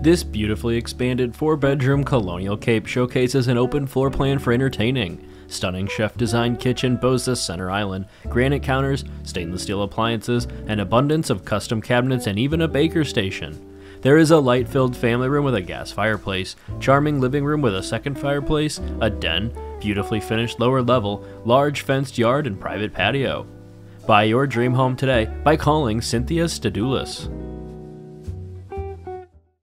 This beautifully expanded 4-bedroom colonial cape showcases an open floor plan for entertaining. Stunning chef-designed kitchen boasts a center island, granite counters, stainless steel appliances, an abundance of custom cabinets, and even a baker station. There is a light-filled family room with a gas fireplace, charming living room with a second fireplace, a den, beautifully finished lower level, large fenced yard, and private patio. Buy your dream home today by calling Cynthia Stadulis.